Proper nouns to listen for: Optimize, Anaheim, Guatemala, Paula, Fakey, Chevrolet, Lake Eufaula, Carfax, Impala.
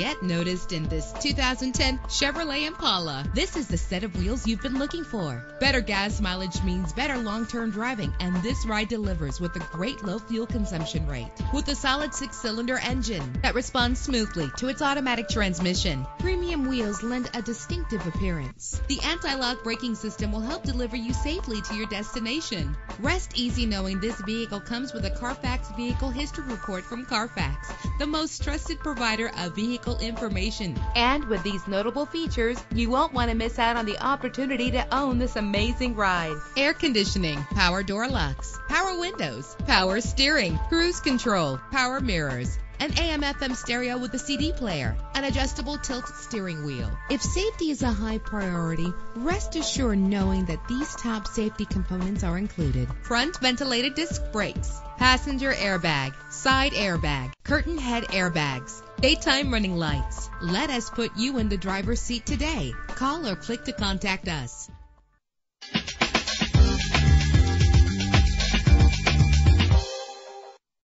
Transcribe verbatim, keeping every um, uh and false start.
get noticed in this two thousand ten Chevrolet Impala. This is the set of wheels you've been looking for. Better gas mileage means better long-term driving, and this ride delivers with a great low fuel consumption rate. With a solid six-cylinder engine that responds smoothly to its automatic transmission, premium wheels lend a distinctive appearance. The anti-lock braking system will help deliver you safely to your destination. Rest easy knowing this vehicle comes with a Carfax Vehicle History Report from Carfax, the most trusted provider of vehicle information. And with these notable features, you won't want to miss out on the opportunity to own this amazing ride. Air conditioning, power door locks, power windows, power steering, cruise control, power mirrors, an A M F M stereo with a C D player, an adjustable tilt steering wheel. If safety is a high priority, rest assured knowing that these top safety components are included. Front ventilated disc brakes, passenger airbag, side airbag, curtain head airbags, daytime running lights. Let us put you in the driver's seat today. Call or click to contact us.